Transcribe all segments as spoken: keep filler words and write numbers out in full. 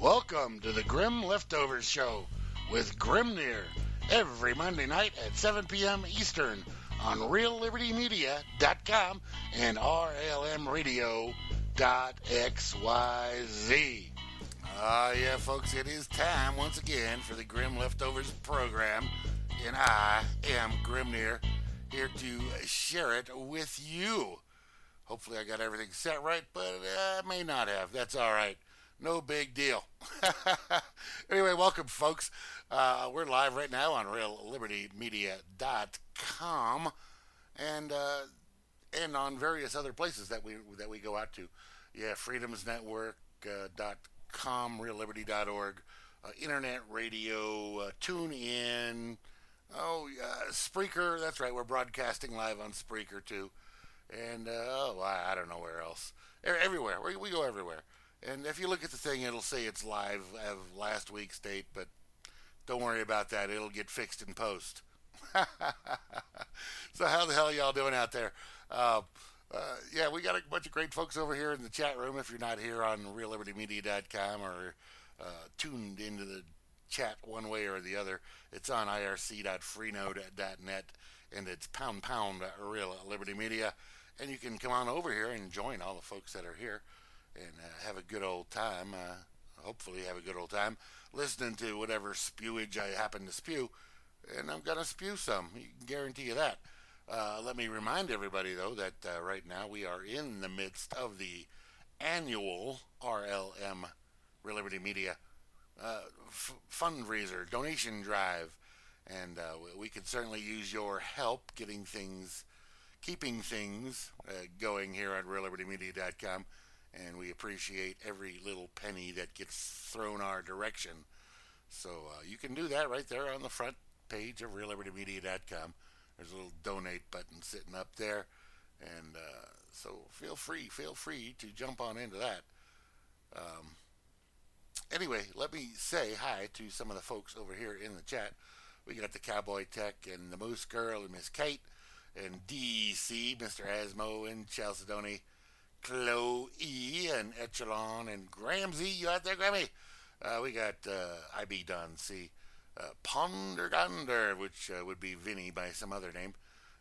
Welcome to the Grim Leftovers Show with Grimnir, every Monday night at seven p.m. Eastern on Real Liberty Media dot com and R L M radio dot X Y Z. Ah, uh, yeah, folks, it is time once again for the Grim Leftovers program, and I am Grimnir, here to share it with you. Hopefully I got everything set right, but I may not have. That's all right. No big deal. Anyway, welcome, folks. Uh, we're live right now on Real Liberty Media dot com and uh, and on various other places that we that we go out to. Yeah, Freedoms Network dot com, Real Liberty dot org, uh, Internet Radio, uh, TuneIn. Oh, uh, Spreaker. That's right. We're broadcasting live on Spreaker too, and uh, oh, I, I don't know where else. Everywhere. We, we go everywhere. And if you look at the thing, it'll say it's live of last week's date, but don't worry about that. It'll get fixed in post. So how the hell are y'all doing out there? Uh, uh, yeah, we got a bunch of great folks over here in the chat room. If you're not here on Real Liberty Media dot com or uh, tuned into the chat one way or the other, it's on I R C dot freenode dot net, and it's pound pound Real Liberty Media. And you can come on over here and join all the folks that are here and uh, have a good old time. Uh, hopefully have a good old time listening to whatever spewage I happen to spew, and I'm going to spew some. You can guarantee you that. Uh, let me remind everybody, though, that uh, right now we are in the midst of the annual R L M, Real Liberty Media, uh, f fundraiser, donation drive, and uh, we could certainly use your help getting things, keeping things uh, going here at Real Liberty Media dot com. And we appreciate every little penny that gets thrown our direction. So uh, you can do that right there on the front page of Real Liberty Media dot com. There's a little donate button sitting up there. And uh, so feel free, feel free to jump on into that. Um, anyway, let me say hi to some of the folks over here in the chat. We got the Cowboy Tech and the Moose Girl and Miss Kate and D C, Mister Asmo and Chalcedony, Chloe and Echelon and Gramsy. You out there, Grammy? Uh, we got uh, I B Don C, uh, Ponder Gunder, which uh, would be Vinny by some other name,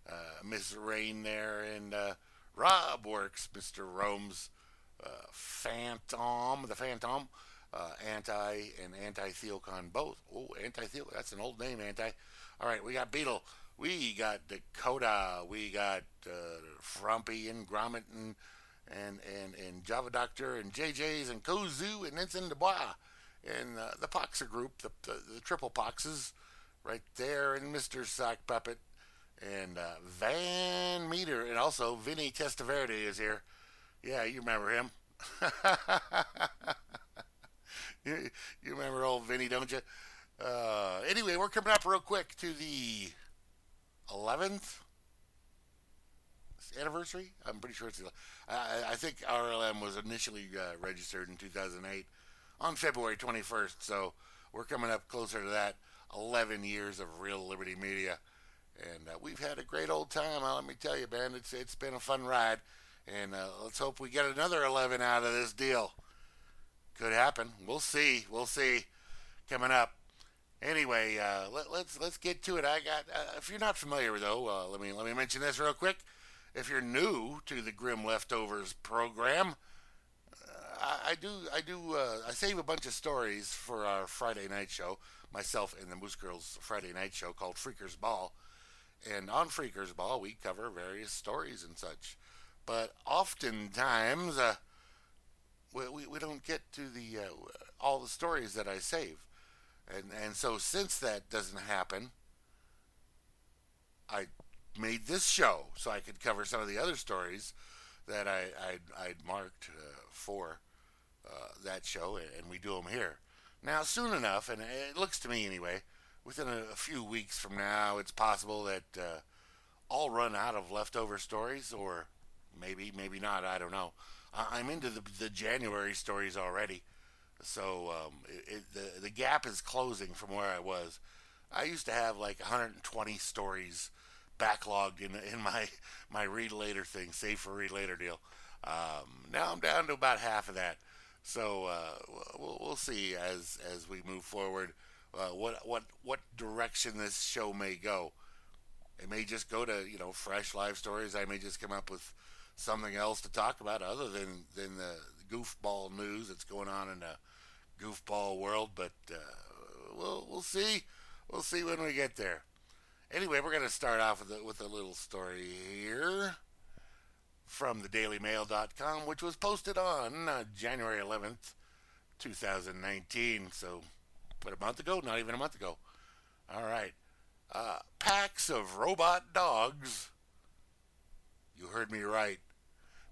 uh, Miss Rain there, and uh, Rob Works, Mister Rome's uh, Phantom, the Phantom, uh, Anti and Anti-Theocon both. Oh, Anti-Theo, that's an old name, Anti. All right, we got Beetle. We got Dakota. We got uh, Frumpy and Gromit and And, and, and Java Doctor and J J's and Kozu and Ensign Dubois and uh, the Poxer group, the, the, the Triple Poxes right there, and Mister Sock Puppet and uh, Van Meter, and also Vinny Testaverde is here. Yeah, you remember him. you, you remember old Vinny, don't you? Uh, anyway, we're coming up real quick to the eleventh anniversary. I'm pretty sure it's the, I, I think R L M was initially uh, registered in two thousand eight on February twenty-first, so we're coming up closer to that. Eleven years of Real Liberty Media, and uh, we've had a great old time. Uh, let me tell you, man, it's it's been a fun ride, and uh, let's hope we get another eleven out of this deal. Could happen. We'll see. We'll see coming up. Anyway, uh, let, let's let's get to it. I got uh, if you're not familiar, though, uh, let me let me mention this real quick. If you're new to the Grim Leftovers program, uh, I, I do I do uh, I save a bunch of stories for our Friday night show, myself and the Moose Girls Friday night show called Freakers Ball, and on Freakers Ball we cover various stories and such, but oftentimes uh, we, we we don't get to the uh, all the stories that I save, and and so since that doesn't happen, I made this show so I could cover some of the other stories that I, I, I'd marked uh, for uh, that show, and we do them here. Now, soon enough, and it looks to me anyway, within a, a few weeks from now, it's possible that uh, I'll run out of leftover stories, or maybe, maybe not, I don't know. I, I'm into the, the January stories already, so um, it, it, the, the gap is closing from where I was. I used to have like one hundred twenty stories backlogged in in my my read later thing, save for read later deal. Um, now I'm down to about half of that, So uh, we'll, we'll see as as we move forward uh, what what what direction this show may go. It may just go to, you know, fresh live stories. I may just come up with something else to talk about other than than the goofball news that's going on in the goofball world. But uh, we'll we'll see we'll see when we get there. Anyway, we're gonna start off with a, with a little story here from the daily mail dot com, which was posted on uh, January eleventh, two thousand nineteen. So, but a month ago, not even a month ago. All right. Uh, packs of robot dogs. You heard me right.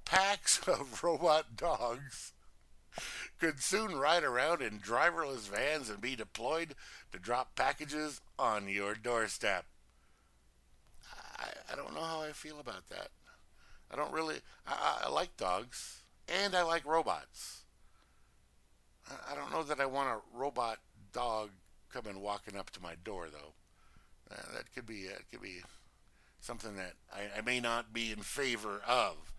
Packs of robot dogs could soon ride around in driverless vans and be deployed to drop packages on your doorstep. I, I don't know how I feel about that. I don't really, I, I like dogs, and I like robots. I, I don't know that I want a robot dog coming walking up to my door, though. Uh, that could be, uh, it could be something that I, I may not be in favor of.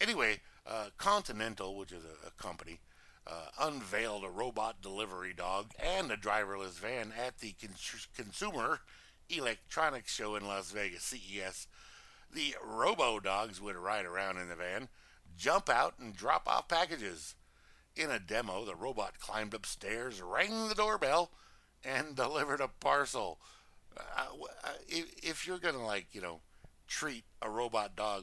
Anyway, uh, Continental, which is a, a company, uh, unveiled a robot delivery dog and a driverless van at the Con Consumer Electronics Show in Las Vegas, C E S. The robo-dogs would ride around in the van, jump out, and drop off packages. In a demo, the robot climbed upstairs, rang the doorbell, and delivered a parcel. Uh, if you're going to, like, you know, treat a robot dog,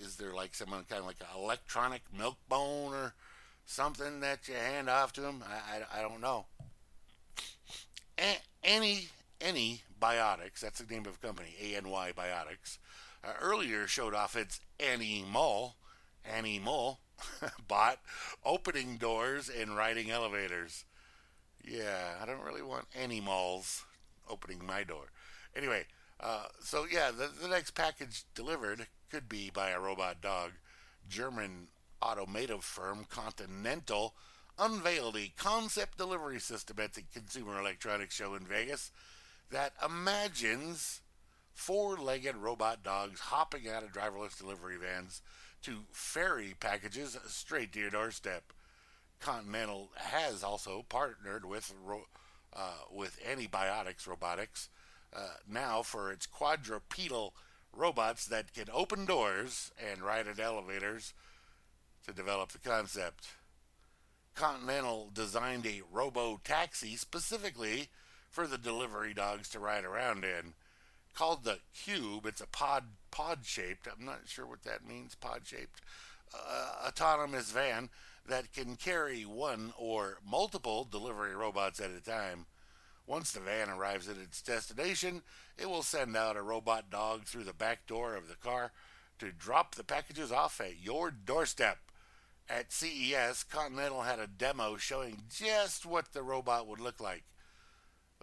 is there, like, some kind of, like, an electronic milk bone or something that you hand off to him? I, I, I don't know. Any... ANYbotics, that's the name of the company, ANYbotics, uh, earlier showed off its ANYmal, ANYmal bot, opening doors and riding elevators. Yeah, I don't really want ANYmals opening my door. Anyway, uh, so yeah, the, the next package delivered could be by a robot dog. German automotive firm Continental unveiled a concept delivery system at the Consumer Electronics Show in Vegas that imagines four-legged robot dogs hopping out of driverless delivery vans to ferry packages straight to your doorstep. Continental has also partnered with uh, with ANYbotics Robotics uh, now for its quadrupedal robots that can open doors and ride at elevators to develop the concept. Continental designed a robo-taxi specifically for the delivery dogs to ride around in. Called the Cube, it's a pod, pod-shaped, I'm not sure what that means, pod-shaped, uh, autonomous van that can carry one or multiple delivery robots at a time. Once the van arrives at its destination, it will send out a robot dog through the back door of the car to drop the packages off at your doorstep. At C E S, Continental had a demo showing just what the robot would look like.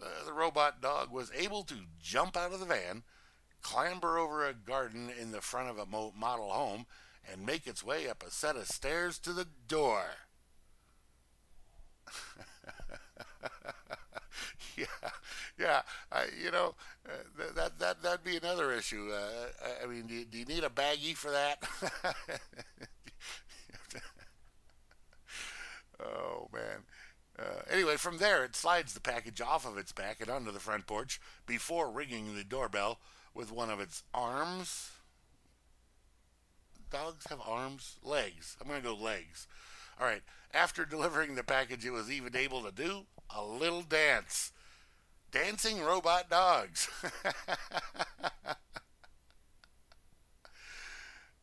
Uh, the robot dog was able to jump out of the van, clamber over a garden in the front of a mo model home, and make its way up a set of stairs to the door. yeah, yeah. Uh, you know, uh, th that that that'd be another issue. Uh, I, I mean, do, do you need a baggie for that? Oh man. Uh, anyway, from there, it slides the package off of its back and onto the front porch before ringing the doorbell with one of its arms. Dogs have arms? Legs. I'm going to go legs. All right. After delivering the package, it was even able to do a little dance. Dancing robot dogs.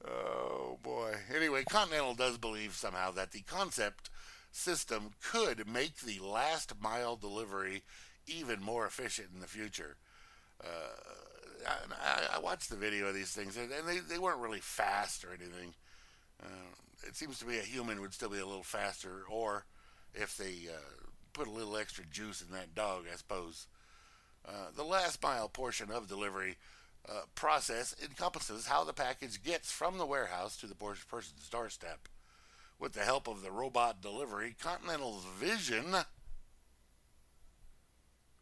Oh, boy. Anyway, Continental does believe somehow that the concept system could make the last mile delivery even more efficient in the future. Uh, I, I watched the video of these things, and they, they weren't really fast or anything. Uh, it seems to me a human would still be a little faster, or if they uh, put a little extra juice in that dog, I suppose. Uh, the last mile portion of delivery uh, process encompasses how the package gets from the warehouse to the person's doorstep. With the help of the robot delivery, Continental's vision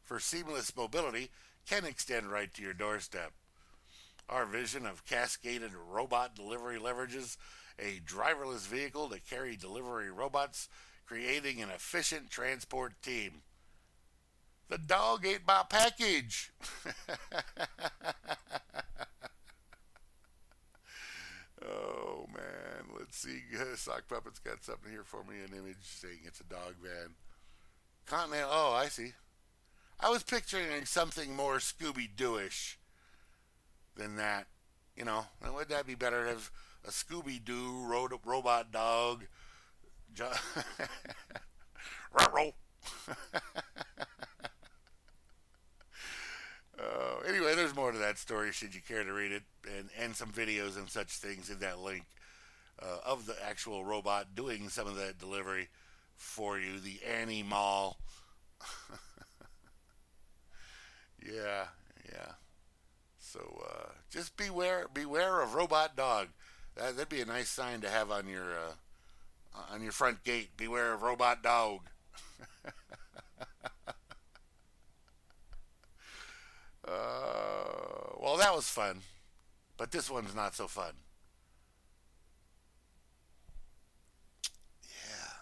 for seamless mobility can extend right to your doorstep. Our vision of cascaded robot delivery leverages a driverless vehicle to carry delivery robots creating an efficient transport team. The dog ate my package. Oh, man. Let's see. Sock Puppet's got something here for me. An image saying it's a dog van. Continental. Oh, I see. I was picturing something more Scooby-Doo-ish than that. You know, wouldn't that be better to have a Scooby-Doo robot dog? Ruh-roh. Uh, anyway, there's more to that story should you care to read it, and, and some videos and such things in that link uh, of the actual robot doing some of that delivery for you, the ANYmal. Yeah, yeah. So uh, just beware, beware of robot dog. That, that'd be a nice sign to have on your uh, on your front gate. Beware of robot dog. Uh, well, that was fun, but this one's not so fun. Yeah.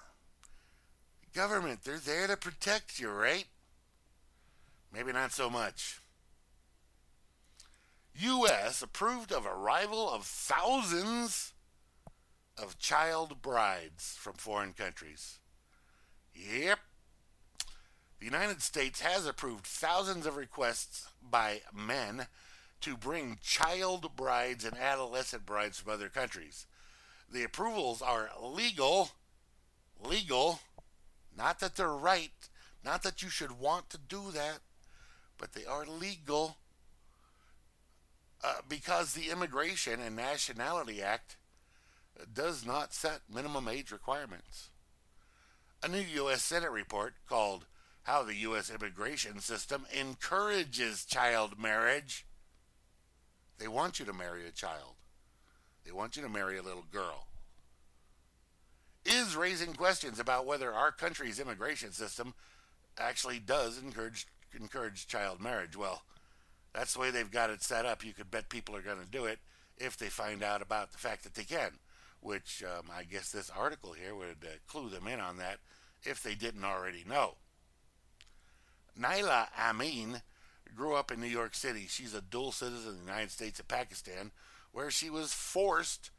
Government, they're there to protect you, right? Maybe not so much. U S approved of arrival of thousands of child brides from foreign countries. Yep. The United States has approved thousands of requests by men to bring child brides and adolescent brides from other countries. The approvals are legal, legal, not that they're right, not that you should want to do that, but they are legal uh, because the Immigration and Nationality Act does not set minimum age requirements. A new U S Senate report called How the U S Immigration System Encourages Child Marriage. They want you to marry a child. They want you to marry a little girl. Is raising questions about whether our country's immigration system actually does encourage, encourage child marriage. Well, that's the way they've got it set up. You could bet people are going to do it if they find out about the fact that they can, which um, I guess this article here would uh, clue them in on that if they didn't already know. Naila Amin grew up in New York City. She's a dual citizen of the United States and Pakistan, where she was forced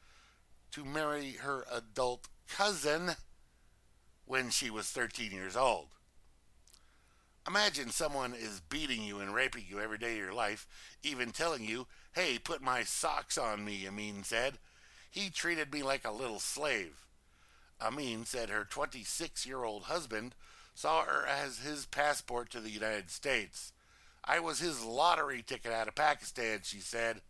to marry her adult cousin when she was thirteen years old. Imagine someone is beating you and raping you every day of your life, even telling you, "Hey, put my socks on me," Amin said. "He treated me like a little slave." Amin said her twenty-six-year-old husband saw her as his passport to the United States. "I was his lottery ticket out of Pakistan," she said.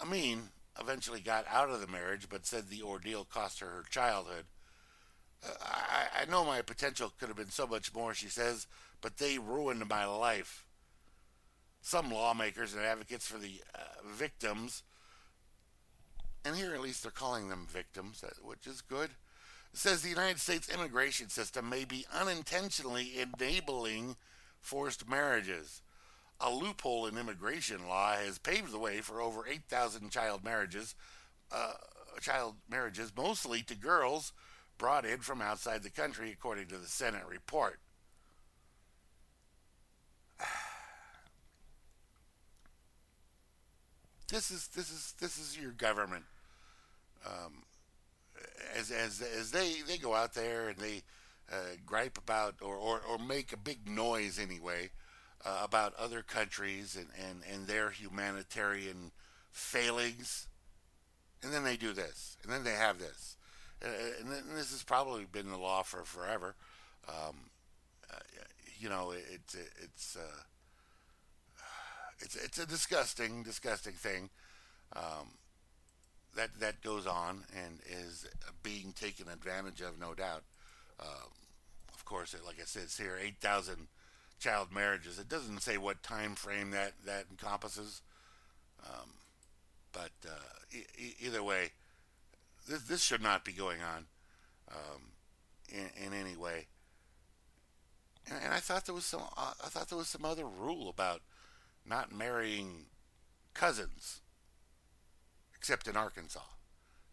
Amin eventually got out of the marriage, but said the ordeal cost her her childhood. Uh, I, I know my potential could have been so much more, she says, but they ruined my life. Some lawmakers and advocates for the uh, victims, and here at least they're calling them victims, which is good, says the United States immigration system may be unintentionally enabling forced marriages. A loophole in immigration law has paved the way for over eight thousand child marriages, uh, child marriages, mostly to girls brought in from outside the country, according to the Senate report. This is this is this is your government. Um, As, as, as they, they go out there and they uh, gripe about or, or, or make a big noise anyway uh, about other countries and, and, and their humanitarian failings. And then they do this. And then they have this. Uh, and, and this has probably been the law for forever. Um, uh, you know, it, it, it, it's, uh, it's, it's a disgusting, disgusting thing. Um, That, that goes on and is being taken advantage of, no doubt. Um, of course, it, like I said, it's here, eight thousand child marriages. It doesn't say what time frame that, that encompasses. Um, but uh, e e either way, this, this should not be going on um, in, in any way. And, and I thought there was some uh, I thought there was some other rule about not marrying cousins. Except in Arkansas.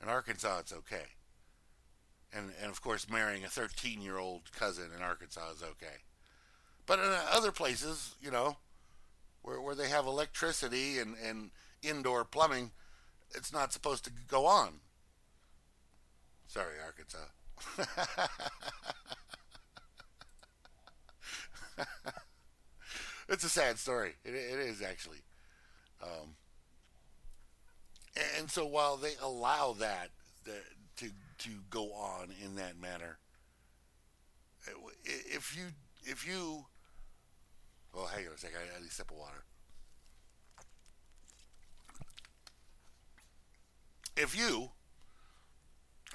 In Arkansas, it's okay. And, and of course, marrying a thirteen-year-old cousin in Arkansas is okay. But in other places, you know, where, where they have electricity and, and indoor plumbing, it's not supposed to go on. Sorry, Arkansas. It's a sad story. It, it is, actually. Um, and so while they allow that the, to to go on in that manner, if you if you, well, hang on a second. I need a sip of water. If you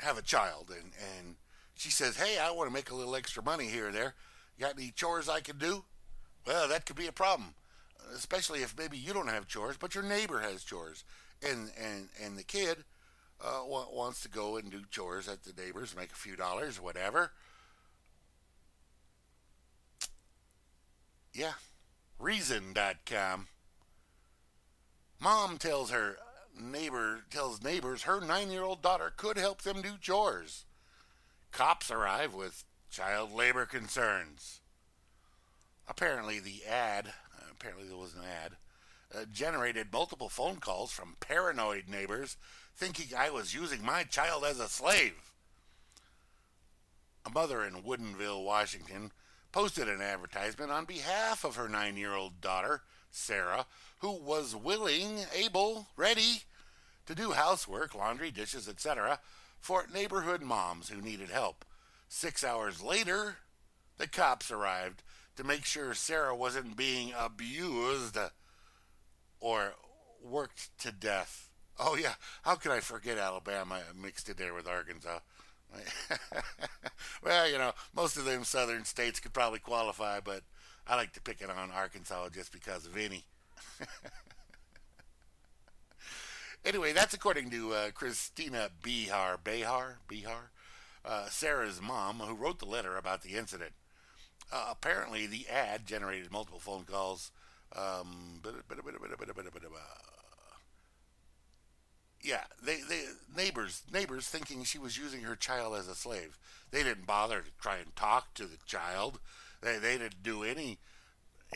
have a child and and she says, "Hey, I want to make a little extra money here or there. You got any chores I can do?" Well, that could be a problem, especially if maybe you don't have chores, but your neighbor has chores, and and and the kid uh, wants to go and do chores at the neighbor's, make a few dollars, whatever. Yeah, reason dot com. Mom tells her neighbor tells neighbors her nine-year-old daughter could help them do chores. Cops arrive with child labor concerns. Apparently the ad, apparently there was an ad, uh, generated multiple phone calls from paranoid neighbors thinking I was using my child as a slave. A mother in Woodinville, Washington, posted an advertisement on behalf of her nine-year-old daughter, Sarah, who was willing, able, ready to do housework, laundry, dishes, et cetera, for neighborhood moms who needed help. Six hours later, the cops arrived to make sure Sarah wasn't being abused or worked to death. Oh, yeah. How could I forget Alabama mixed in there with Arkansas? Well, you know, most of them southern states could probably qualify, but I like to pick it on Arkansas just because of Vinny. Anyway, that's according to uh, Cristina Behar, Behar, Behar, uh, Sarah's mom, who wrote the letter about the incident. Uh, apparently, the ad generated multiple phone calls. Um, yeah, they, they neighbors neighbors thinking she was using her child as a slave. They didn't bother to try and talk to the child. They they didn't do any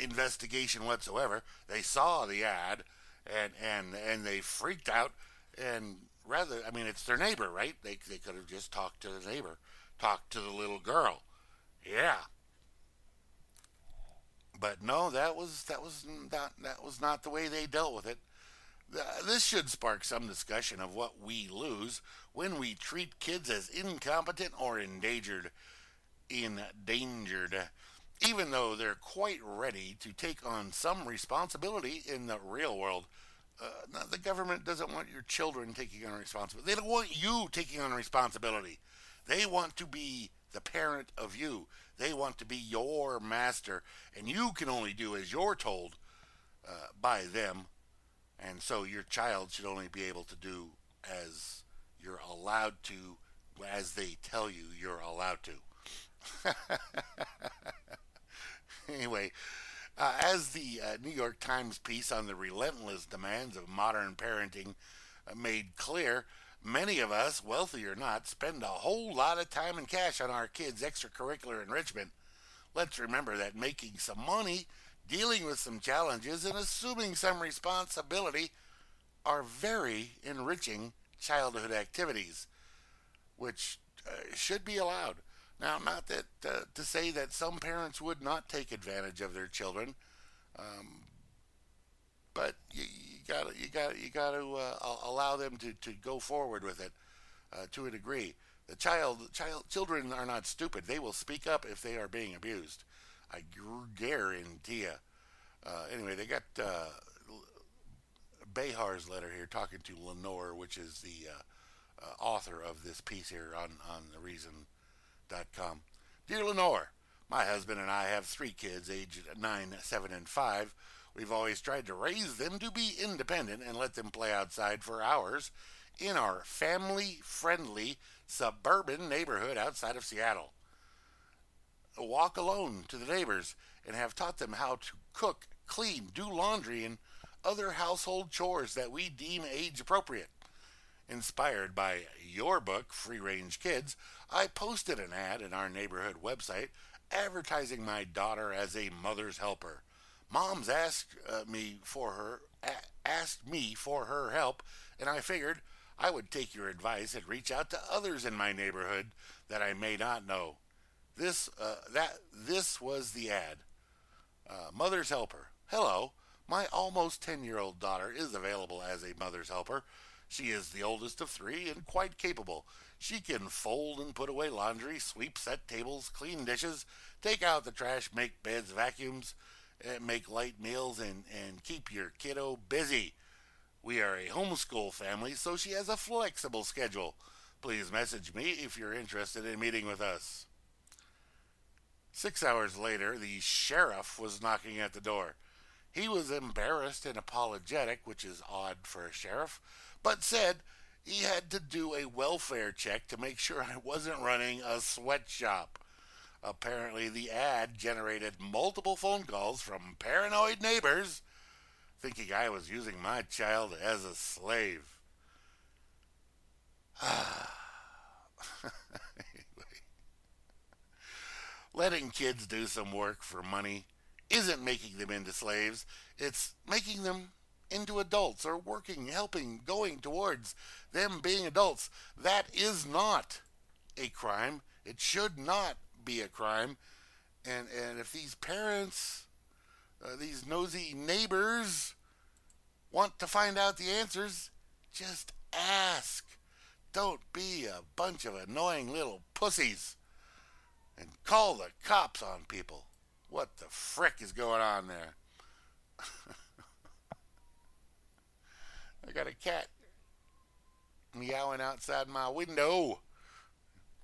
investigation whatsoever. They saw the ad and and and they freaked out. And rather, I mean, it's their neighbor, right? They they could have just talked to the neighbor, talked to the little girl. Yeah. But no, that was that was not that was not the way they dealt with it. This should spark some discussion of what we lose when we treat kids as incompetent or endangered, endangered, even though they're quite ready to take on some responsibility in the real world. Uh, the government doesn't want your children taking on responsibility. They don't want you taking on responsibility. They want to be the parent of you. They want to be your master, and you can only do as you're told uh, by them. And so your child should only be able to do as you're allowed to, as they tell you you're allowed to. Anyway, uh, as the uh, New York Times piece on the relentless demands of modern parenting uh, made clear, many of us, wealthy or not, spend a whole lot of time and cash on our kids' extracurricular enrichment. Let's remember that making some money, dealing with some challenges, and assuming some responsibility are very enriching childhood activities, which uh, should be allowed. Now, not that uh, to say that some parents would not take advantage of their children, um, but you, you gotta, you gotta, you gotta uh, allow them to, to go forward with it uh, to a degree. The child, child, children are not stupid. They will speak up if they are being abused. I guarantee ya. Uh, anyway, they got uh, Behar's letter here talking to Lenore, which is the uh, uh, author of this piece here on on the reason dot com. Dear Lenore, my husband and I have three kids, aged nine, seven, and five. We've always tried to raise them to be independent and let them play outside for hours in our family-friendly suburban neighborhood outside of Seattle. Walk alone to the neighbors and have taught them how to cook, clean, do laundry, and other household chores that we deem age appropriate. Inspired by your book, Free Range Kids, I posted an ad in our neighborhood website advertising my daughter as a mother's helper. Moms asked uh, me for her asked me for her help, and I figured I would take your advice and reach out to others in my neighborhood that I may not know. This uh, that this was the ad. Uh, mother's helper. Hello, my almost ten-year-old daughter is available as a mother's helper. She is the oldest of three and quite capable. She can fold and put away laundry, sweep, set tables, clean dishes, take out the trash, make beds, vacuums, make light meals, and, and keep your kiddo busy. We are a homeschool family, so she has a flexible schedule. Please message me if you're interested in meeting with us. Six hours later, the sheriff was knocking at the door. He was embarrassed and apologetic, which is odd for a sheriff, but said he had to do a welfare check to make sure I wasn't running a sweatshop. Apparently, the ad generated multiple phone calls from paranoid neighbors thinking I was using my child as a slave. Anyway. Letting kids do some work for money isn't making them into slaves. It's making them into adults, or working, helping, going towards them being adults. That is not a crime. It should not be a crime. And and if these parents, uh, these nosy neighbors, want to find out the answers, just ask. Don't be a bunch of annoying little pussies and call the cops on people. What the frick is going on there? I got a cat meowing outside my window.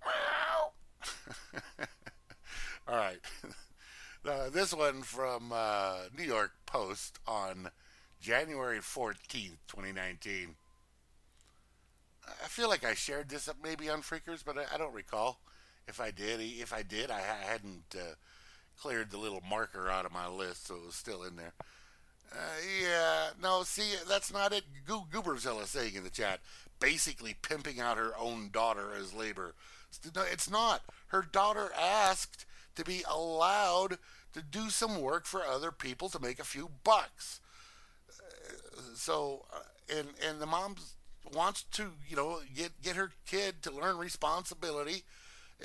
Meow. All right. Uh, this one from uh, New York Post on January fourteenth, twenty nineteen. I feel like I shared this up maybe on Freakers, but I, I don't recall if I did. If I did, I, I hadn't uh, cleared the little marker out of my list, so it was still in there. Uh, yeah, no, see, that's not it. Go Gooberzilla saying in the chat, basically pimping out her own daughter as labor. No, it's not. Her daughter asked to be allowed to do some work for other people to make a few bucks. Uh, so, uh, and and the mom wants to, you know, get get her kid to learn responsibility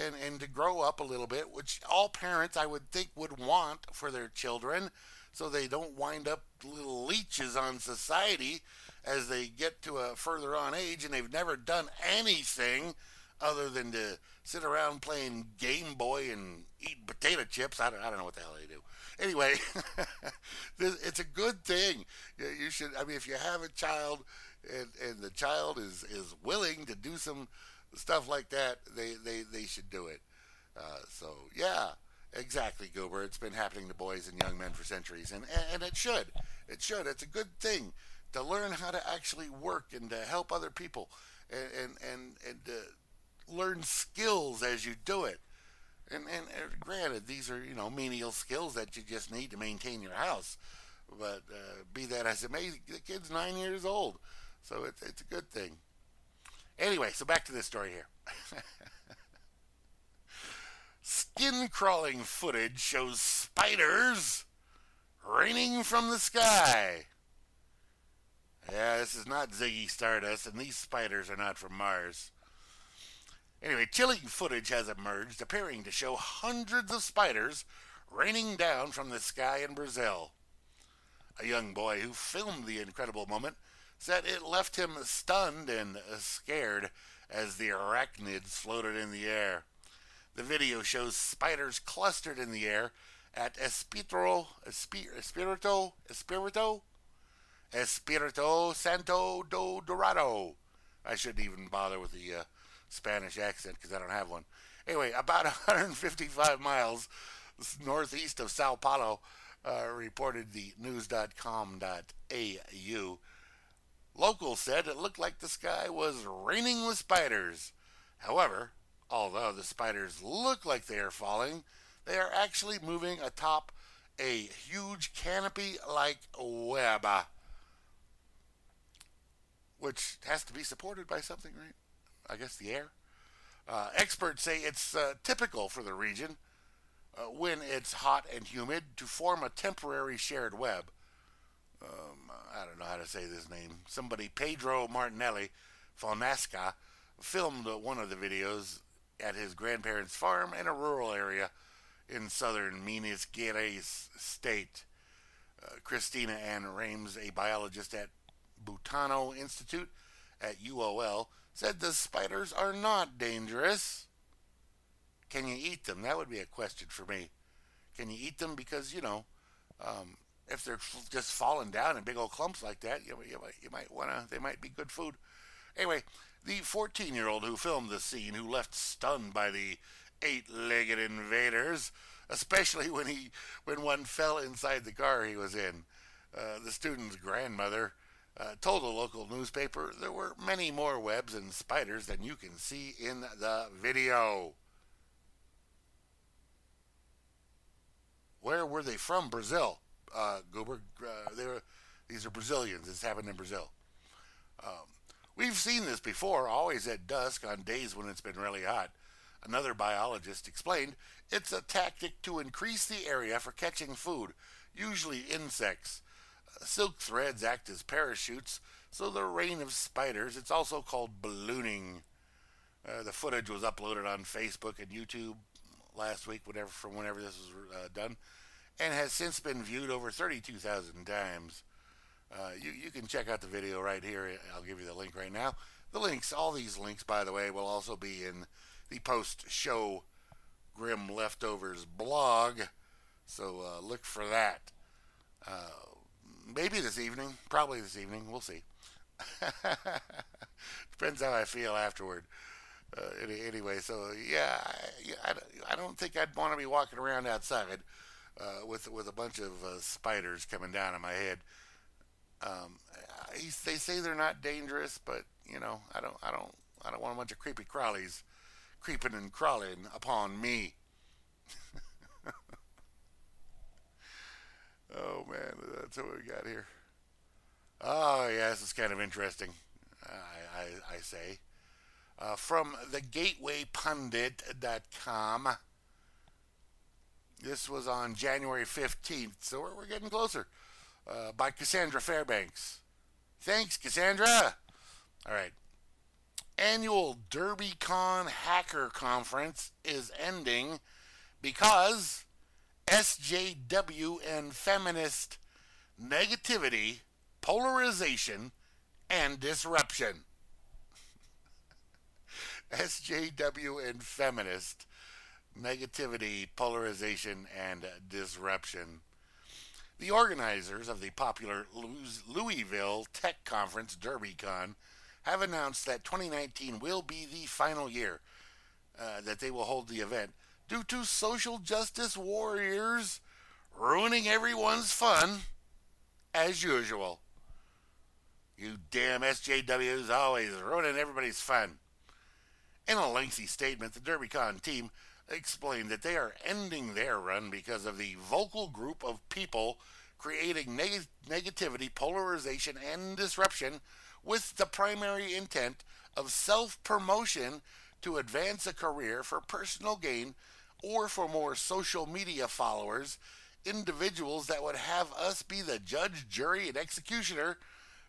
and and to grow up a little bit, which all parents I would think would want for their children, so they don't wind up little leeches on society as they get to a further on age and they've never done anything other than to sit around playing Game Boy and eat potato chips. I don't, I don't know what the hell they do. Anyway, it's a good thing. You should, I mean, if you have a child and, and the child is, is willing to do some stuff like that, they, they, they should do it. Uh, so, yeah. Exactly, Goober. It's been happening to boys and young men for centuries, and, and it should. It should. It's a good thing to learn how to actually work and to help other people and, and, and, and to learn skills as you do it. And, and, and granted, these are, you know, menial skills that you just need to maintain your house. But uh, be that as it may, the kid's nine years old, so it's, it's a good thing. Anyway, so back to this story here. Skin-crawling footage shows spiders raining from the sky. Yeah, this is not Ziggy Stardust, and these spiders are not from Mars. Anyway, chilling footage has emerged, appearing to show hundreds of spiders raining down from the sky in Brazil. A young boy who filmed the incredible moment said it left him stunned and scared as the arachnids floated in the air. The video shows spiders clustered in the air at Espírito, Espírito, Espírito, Espírito Santo do Dourado. I shouldn't even bother with the uh, Spanish accent because I don't have one. Anyway, about one hundred fifty-five miles northeast of Sao Paulo, uh, reported the news dot com dot A U. Locals said it looked like the sky was raining with spiders. However, although the spiders look like they are falling, they are actually moving atop a huge canopy-like web. which has to be supported by something, right? I guess the air. Uh, experts say it's uh, typical for the region, uh, when it's hot and humid, to form a temporary shared web. Um, I don't know how to say this name. Somebody, Pedro Martinelli Fonasca, filmed one of the videos at his grandparents' farm in a rural area in southern Minas Gerais state. Uh, Cristina Anne Ramos, a biologist at Butano Institute at U O L, said the spiders are not dangerous. Can you eat them? That would be a question for me. Can you eat them? Because, you know, um, if they're just falling down in big old clumps like that, you, you might, you might want to, they might be good food. Anyway, the fourteen-year-old who filmed the scene, who left stunned by the eight-legged invaders, especially when he when one fell inside the car he was in, uh, the student's grandmother uh, told a local newspaper there were many more webs and spiders than you can see in the video. Where were they from? Brazil. Uh, Goober, uh, they were, these are Brazilians. It's happened in Brazil. Um, We've seen this before, always at dusk on days when it's been really hot. Another biologist explained, it's a tactic to increase the area for catching food, usually insects. Uh, silk threads act as parachutes, so the rain of spiders, it's also called ballooning. Uh, the footage was uploaded on Facebook and YouTube last week, whenever, from whenever this was uh, done, and has since been viewed over thirty-two thousand times. Uh, you, you can check out the video right here. I'll give you the link right now. The links, all these links, by the way, will also be in the post-show Grim Leftovers blog. So uh, look for that. Uh, maybe this evening. Probably this evening. We'll see. Depends how I feel afterward. Uh, any, anyway, so yeah, I, I, I don't think I'd want to be walking around outside uh, with, with a bunch of uh, spiders coming down on my head. Um, they say they're not dangerous, but you know, I don't, I don't, I don't want a bunch of creepy crawlies creeping and crawling upon me. Oh man, that's what we got here. Oh yeah, this is kind of interesting. I, I, I say, uh, from the gateway pundit dot com. This was on January fifteenth, so we're, we're getting closer. Uh, by Cassandra Fairbanks. Thanks, Cassandra! All right. Annual DerbyCon Hacker Conference is ending because S J W and feminist negativity, polarization, and disruption. S J W and feminist negativity, polarization, and disruption. The organizers of the popular Louisville Tech Conference, DerbyCon, have announced that twenty nineteen will be the final year uh, that they will hold the event due to social justice warriors ruining everyone's fun, as usual. You damn S J Ws always ruining everybody's fun. In a lengthy statement, the DerbyCon team explained that they are ending their run because of the vocal group of people creating neg negativity, polarization, and disruption with the primary intent of self-promotion to advance a career for personal gain or for more social media followers, individuals that would have us be the judge, jury, and executioner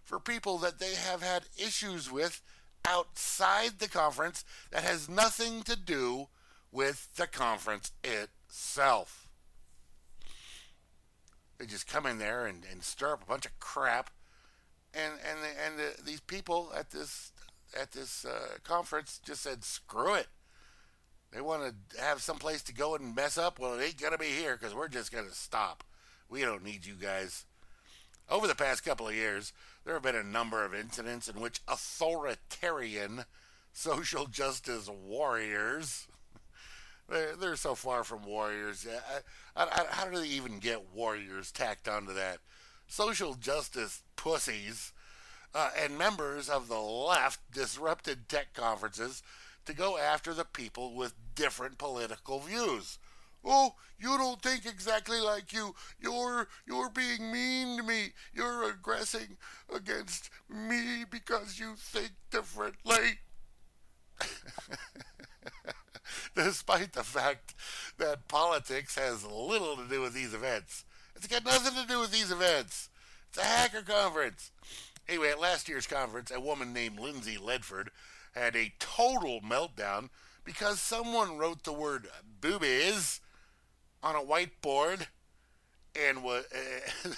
for people that they have had issues with outside the conference that has nothing to do with the conference itself. They just come in there and, and stir up a bunch of crap, and and the, and the, these people at this at this uh, conference just said screw it. They want to have some place to go and mess up. Well, it ain't gonna be here because we're just gonna stop. We don't need you guys. Over the past couple of years, there have been a number of incidents in which authoritarian social justice warriors. They're, they're so far from warriors. I, I, I, how do they even get warriors tacked onto that? Social justice pussies uh, and members of the left disrupted tech conferences to go after the people with different political views. Oh, you don't think exactly like you. You're, you're being mean to me. You're aggressing against me because you think differently. Despite the fact that politics has little to do with these events. It's got nothing to do with these events. It's a hacker conference. Anyway, at last year's conference, a woman named Lindsay Ledford had a total meltdown because someone wrote the word boobies on a whiteboard and was, uh,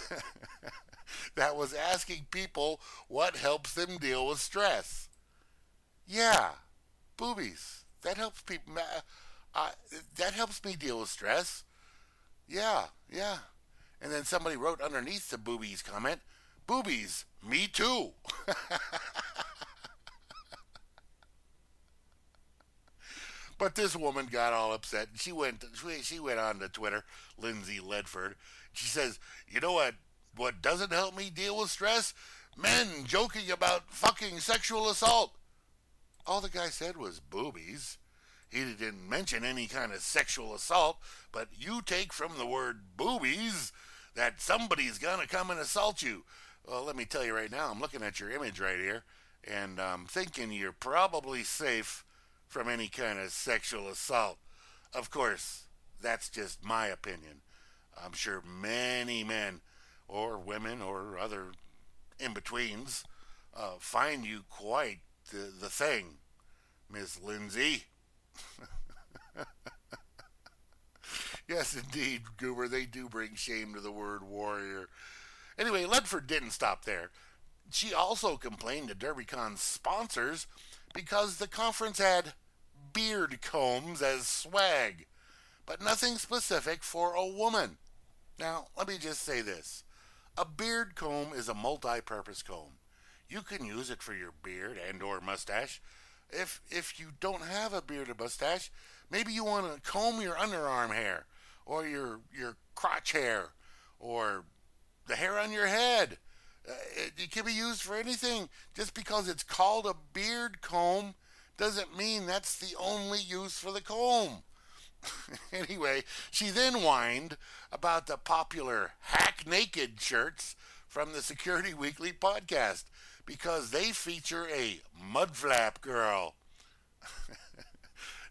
that was asking people what helps them deal with stress. Yeah, boobies. That helps people. Uh, uh, that helps me deal with stress. Yeah, yeah. And then somebody wrote underneath the boobies comment, "Boobies, me too." But this woman got all upset, and she went. She went on to Twitter, Lindsay Ledford. She says, "You know what? What doesn't help me deal with stress? Men joking about fucking sexual assault." All the guy said was boobies. He didn't mention any kind of sexual assault, but you take from the word boobies that somebody's going to come and assault you. Well, let me tell you right now, I'm looking at your image right here, and I'm thinking you're probably safe from any kind of sexual assault. Of course, that's just my opinion. I'm sure many men or women or other in-betweens uh, find you quite The, the thing, Miss Lindsay. Yes, indeed, Goober, they do bring shame to the word warrior. Anyway, Ledford didn't stop there. She also complained to DerbyCon's sponsors because the conference had beard combs as swag, but nothing specific for a woman. Now, let me just say this. A beard comb is a multi-purpose comb. You can use it for your beard and or mustache. If if you don't have a beard or mustache, maybe you want to comb your underarm hair or your, your crotch hair or the hair on your head. Uh, it, it can be used for anything. Just because it's called a beard comb doesn't mean that's the only use for the comb. Anyway, she then whined about the popular Hack Naked shirts from the Security Weekly podcast, because they feature a mudflap girl.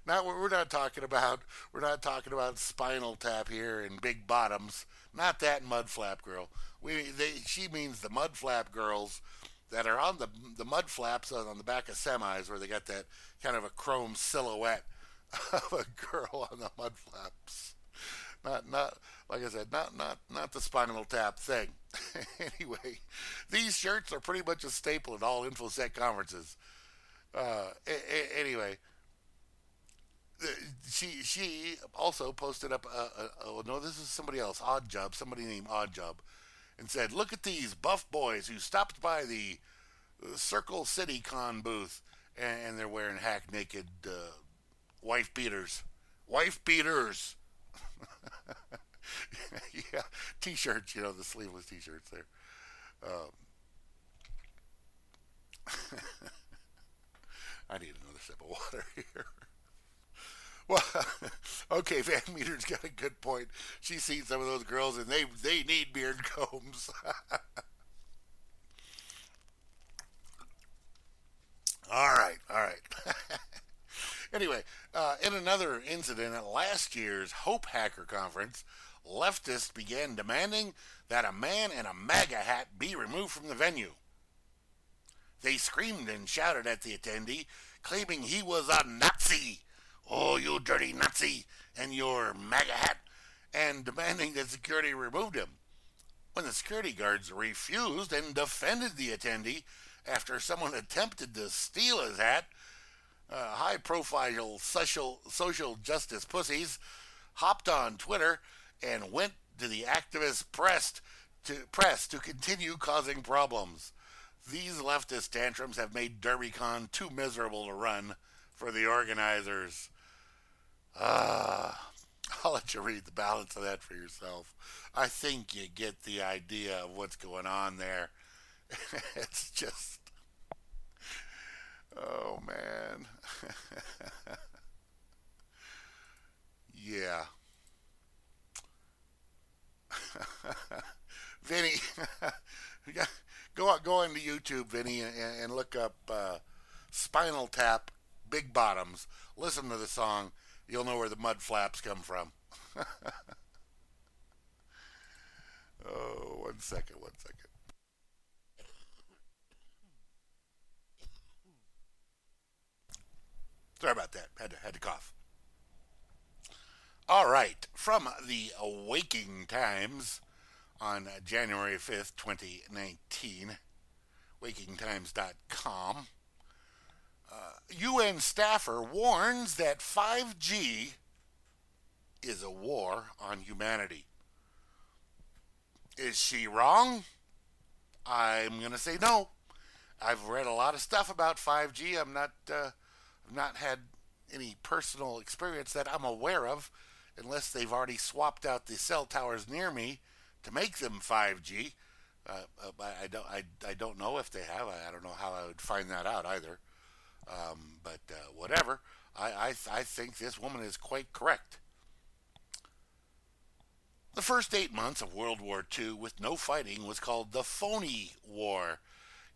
Not we're not talking about we're not talking about Spinal Tap here and big bottoms. Not that mudflap girl. We they she means the mudflap girls that are on the the mudflaps on, on the back of semis where they got that kind of a chrome silhouette of a girl on the mudflaps. Not not like I said, not not not the Spinal Tap thing. Anyway, these shirts are pretty much a staple at all InfoSec conferences. Uh, a, a, anyway, she she also posted up. A, a, oh no, this is somebody else. Oddjob, somebody named Oddjob, and said, "Look at these buff boys who stopped by the Circle City Con booth, and, and they're wearing hack naked uh, wife beaters, wife beaters." Yeah, t-shirts, you know, the sleeveless t-shirts there. Um, I need another sip of water here. Well, okay, Van Meter's got a good point. She's seen some of those girls, and they, they need beard combs. all right, all right. Anyway, uh, in another incident at last year's Hope Hacker Conference, leftists began demanding that a man in a MAGA hat be removed from the venue. They screamed and shouted at the attendee, claiming he was a Nazi. Oh, you dirty Nazi, and your MAGA hat, and demanding that security removed him. When the security guards refused and defended the attendee after someone attempted to steal his hat, uh, high-profile social, social justice pussies hopped on Twitter and went to the activist press to, press to continue causing problems. These leftist tantrums have made DerbyCon too miserable to run for the organizers. Uh, I'll let you read the balance of that for yourself. I think you get the idea of what's going on there. It's just... oh, man. Yeah. YouTube, Vinny, and, and look up uh, Spinal Tap Big Bottoms. Listen to the song. You'll know where the mud flaps come from. Oh, one second, one second. Sorry about that. Had to, had to cough. All right. From the Waking Times on January fifth, twenty nineteen, waking times dot com, uh, U N staffer warns that five G is a war on humanity. Is she wrong? I'm going to say no. I've read a lot of stuff about five G. I'm not... Uh, I've not had any personal experience that I'm aware of, unless they've already swapped out the cell towers near me to make them five G. Uh, I don't. I, I don't know if they have. I, I don't know how I would find that out either. Um, but uh, whatever. I, I I think this woman is quite correct. The first eight months of World War Two with no fighting was called the Phony War.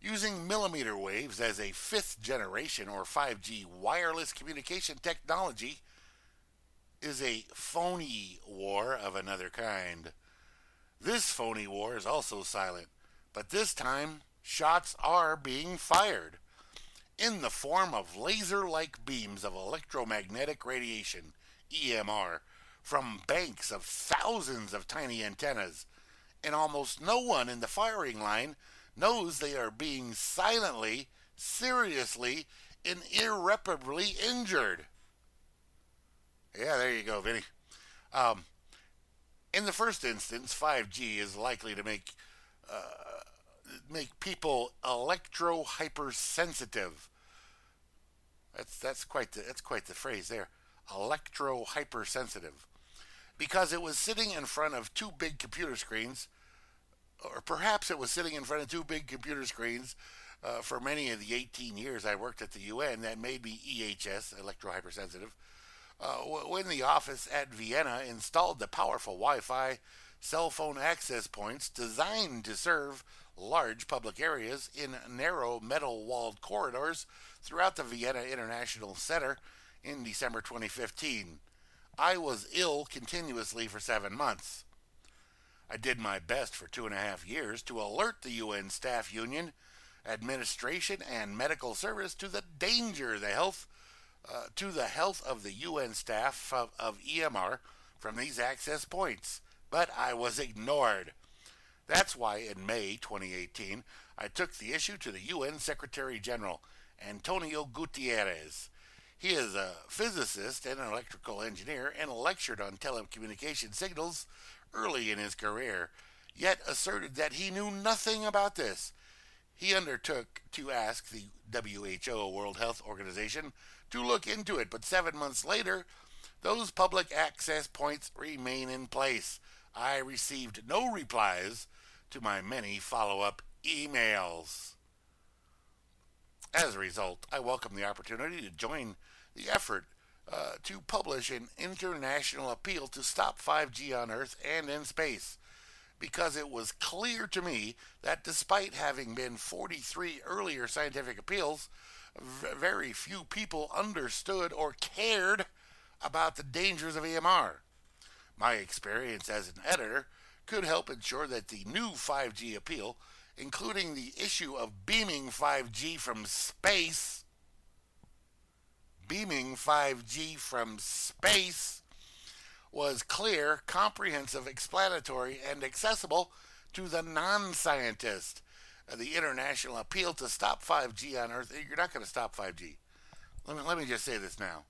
Using millimeter waves as a fifth generation or five G wireless communication technology is a phony war of another kind. This phony war is also silent, but this time shots are being fired in the form of laser-like beams of electromagnetic radiation, E M R, from banks of thousands of tiny antennas, and almost no one in the firing line knows they are being silently, seriously, and irreparably injured. Yeah, there you go, Vinny. Um, in the first instance, five G is likely to make uh, make people electro-hypersensitive. That's that's quite the that's quite the phrase there, electro-hypersensitive, because it was sitting in front of two big computer screens. Or perhaps it was sitting in front of two big computer screens uh, for many of the eighteen years I worked at the U N that made me E H S, electro-hypersensitive, uh, when the office at Vienna installed the powerful Wi-Fi cell phone access points designed to serve large public areas in narrow metal-walled corridors throughout the Vienna International Center in December twenty fifteen. I was ill continuously for seven months. I did my best for two and a half years to alert the U N staff union, administration, and medical service to the danger the health, uh, to the health of the U N staff of, of E M R from these access points, but I was ignored. That's why in May twenty eighteen, I took the issue to the U N Secretary General, Antonio Gutierrez. He is a physicist and an electrical engineer and lectured on telecommunication signals early in his career, yet asserted that he knew nothing about this. He undertook to ask the W H O, World Health Organization, to look into it, but seven months later, those public access points remain in place. I received no replies to my many follow-up emails. As a result, I welcome the opportunity to join the effort Uh, to publish an international appeal to stop five G on Earth and in space, because it was clear to me that despite having been forty-three earlier scientific appeals, v very few people understood or cared about the dangers of E M R. My experience as an editor could help ensure that the new five G appeal, including the issue of beaming five G from space, beaming five G from space was clear, comprehensive, explanatory, and accessible to the non-scientist. The international appeal to stop five G on Earth, you're not going to stop five G. Let me let me just say this now.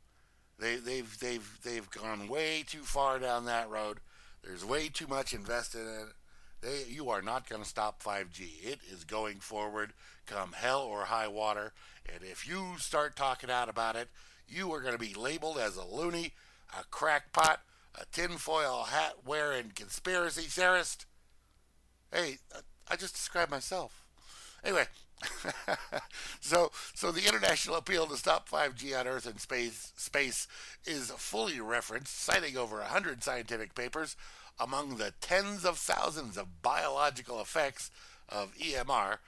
They they've they've they've gone way too far down that road. There's way too much invested in it. They, you are not going to stop five G. It is going forward, come hell or high water. And if you start talking out about it, you are going to be labeled as a loony, a crackpot, a tinfoil hat-wearing conspiracy theorist. Hey, I just described myself. Anyway, so so the international appeal to stop five G on Earth and space space is fully referenced, citing over one hundred scientific papers among the tens of thousands of biological effects of E M R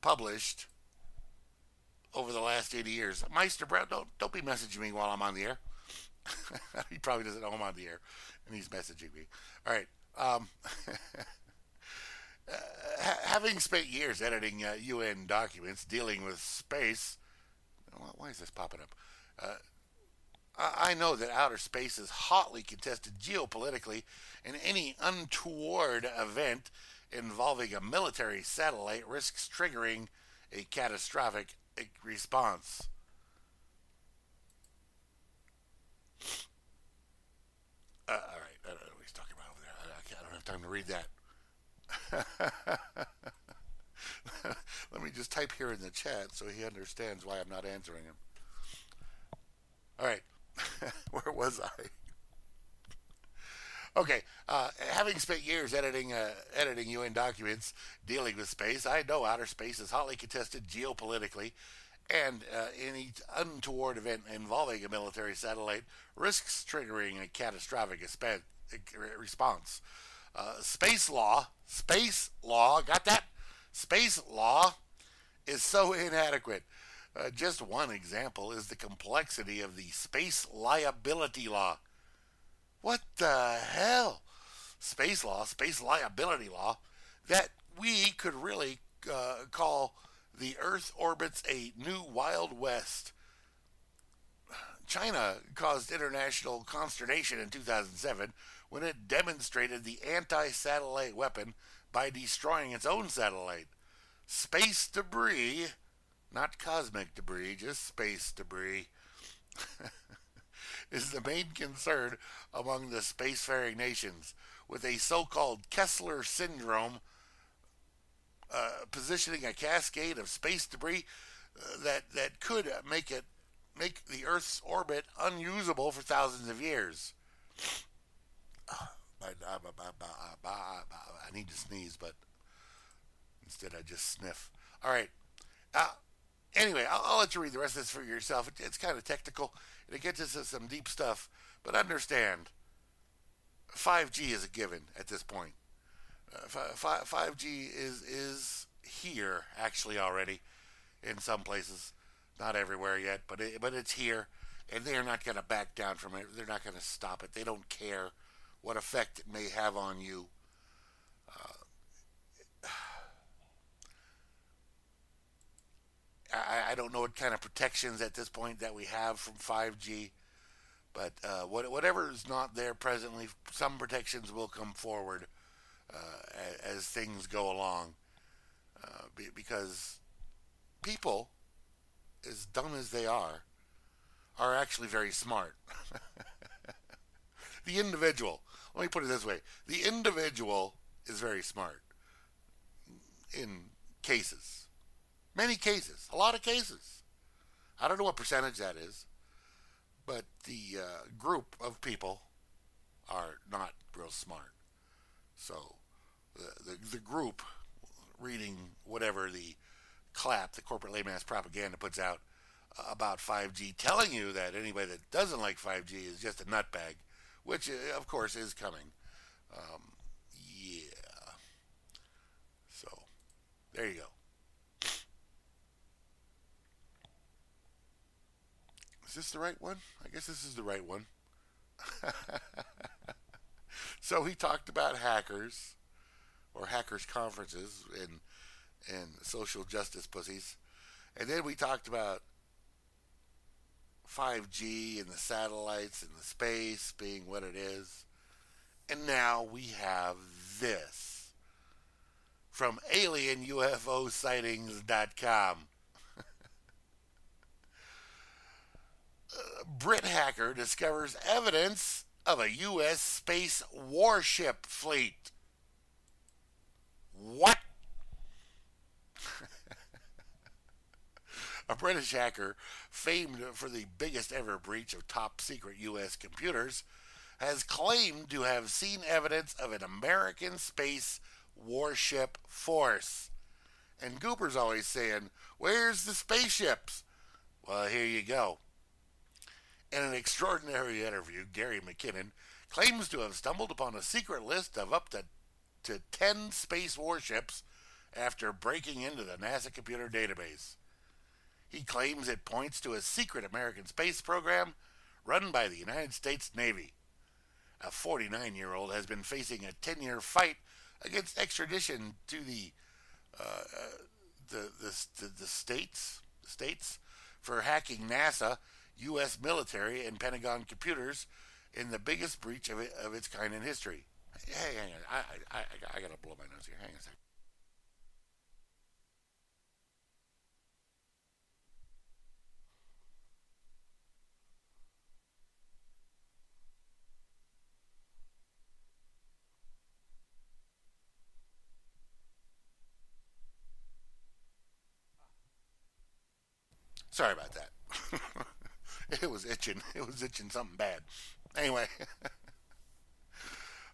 published over the last eighty years. Meister Brown, don't, don't be messaging me while I'm on the air. He probably doesn't know I'm on the air, and he's messaging me. All right. Um, uh, ha having spent years editing uh, U N documents dealing with space, why is this popping up? Uh, I, I know that outer space is hotly contested geopolitically, and any untoward event involving a military satellite risks triggering a catastrophic response. Uh, all right, I don't know what he's talking about over there. I, I don't have time to read that. Let me just type here in the chat so he understands why I'm not answering him. All right, where was I? Okay, uh, having spent years editing uh, editing U N documents dealing with space, I know outer space is hotly contested geopolitically, and uh, any untoward event involving a military satellite risks triggering a catastrophic response. Uh, space law, space law, got that? Space law is so inadequate. Uh, just one example is the complexity of the space liability law. What the hell? Space law, space liability law, that we could really uh, call the Earth orbits a new Wild West. China caused international consternation in two thousand seven when it demonstrated the anti-satellite weapon by destroying its own satellite. Space debris, not cosmic debris, just space debris. Is the main concern among the spacefaring nations, with a so-called Kessler syndrome uh, positioning a cascade of space debris uh, that that could make it make the Earth's orbit unusable for thousands of years. I need to sneeze, but instead I just sniff. All right. Uh, Anyway, I'll, I'll let you read the rest of this for yourself. It, it's kind of technical, and it gets into some deep stuff. But understand, five G is a given at this point. Uh, five G is is here, actually, already in some places. Not everywhere yet, but it, but it's here, and they're not going to back down from it. They're not going to stop it. They don't care what effect it may have on you. Uh, I, I don't know what kind of protections at this point that we have from five G, but uh, what, whatever is not there presently, some protections will come forward uh, as, as things go along, uh, be, because people, as dumb as they are, are actually very smart. The individual, let me put it this way, the individual is very smart in cases. Many cases, a lot of cases. I don't know what percentage that is, but the uh, group of people are not real smart. So the, the, the group reading whatever the clap, the corporate lame ass propaganda puts out uh, about five G, telling you that anybody that doesn't like five G is just a nutbag, which uh, of course is coming. Um, yeah. So there you go. Is this the right one? I guess this is the right one. So he talked about hackers, or hackers conferences, and and social justice pussies, and then we talked about five G and the satellites and the space being what it is, and now we have this from alien U F O sightings dot com. Uh, Brit hacker discovers evidence of a U S space warship fleet. What? A British hacker, famed for the biggest ever breach of top secret U S computers, has claimed to have seen evidence of an American space warship force. And Goober's always saying, "Where's the spaceships?" Well, here you go. In an extraordinary interview, Gary McKinnon claims to have stumbled upon a secret list of up to, to ten space warships after breaking into the NASA computer database. He claims it points to a secret American space program run by the United States Navy. A forty-nine-year-old has been facing a ten-year fight against extradition to the uh, the, the, the the states states for hacking NASA, U S military, and Pentagon computers in the biggest breach of it, of its kind in history. Hey, hang on, I I, I I gotta blow my nose here. Hang on a second. Sorry about that. It was itching. It was itching something bad. Anyway.